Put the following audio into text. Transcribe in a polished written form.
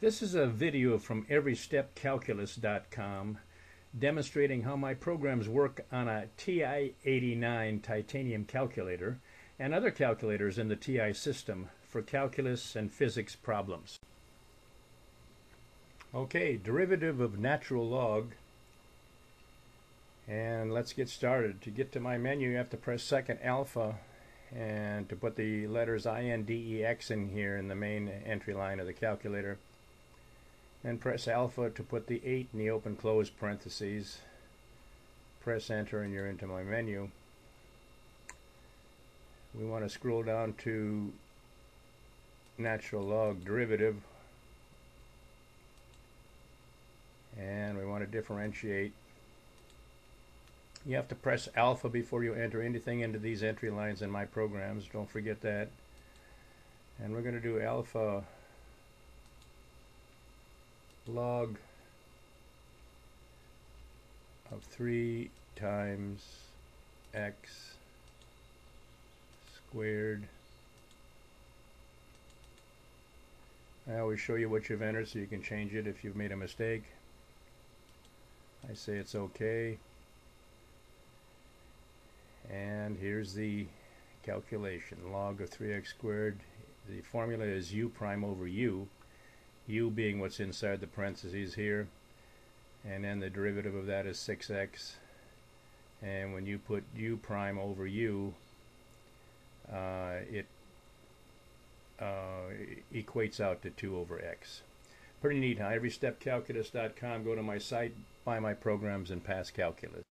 This is a video from everystepcalculus.com demonstrating how my programs work on a TI 89 Titanium calculator and other calculators in the TI system for calculus and physics problems. Okay, derivative of natural log, and let's get started. To get to my menu you have to press second alpha and to put the letters INDEX in here in the main entry line of the calculator. And press alpha to put the 8 in the open close parentheses. Press enter and you're into my menu. We want to scroll down to natural log derivative, and we want to differentiate. You have to press alpha before you enter anything into these entry lines in my programs, don't forget that. And we're going to do alpha log of 3 times x squared. I always show you what you've entered so you can change it if you've made a mistake. I say it's okay, and here's the calculation. Log of 3x squared, the formula is u prime over u being what's inside the parentheses here, and then the derivative of that is 6x, and when you put u prime over u it equates out to 2 over x. Pretty neat, huh? everystepcalculus.com. Go to my site, buy my programs, and pass calculus.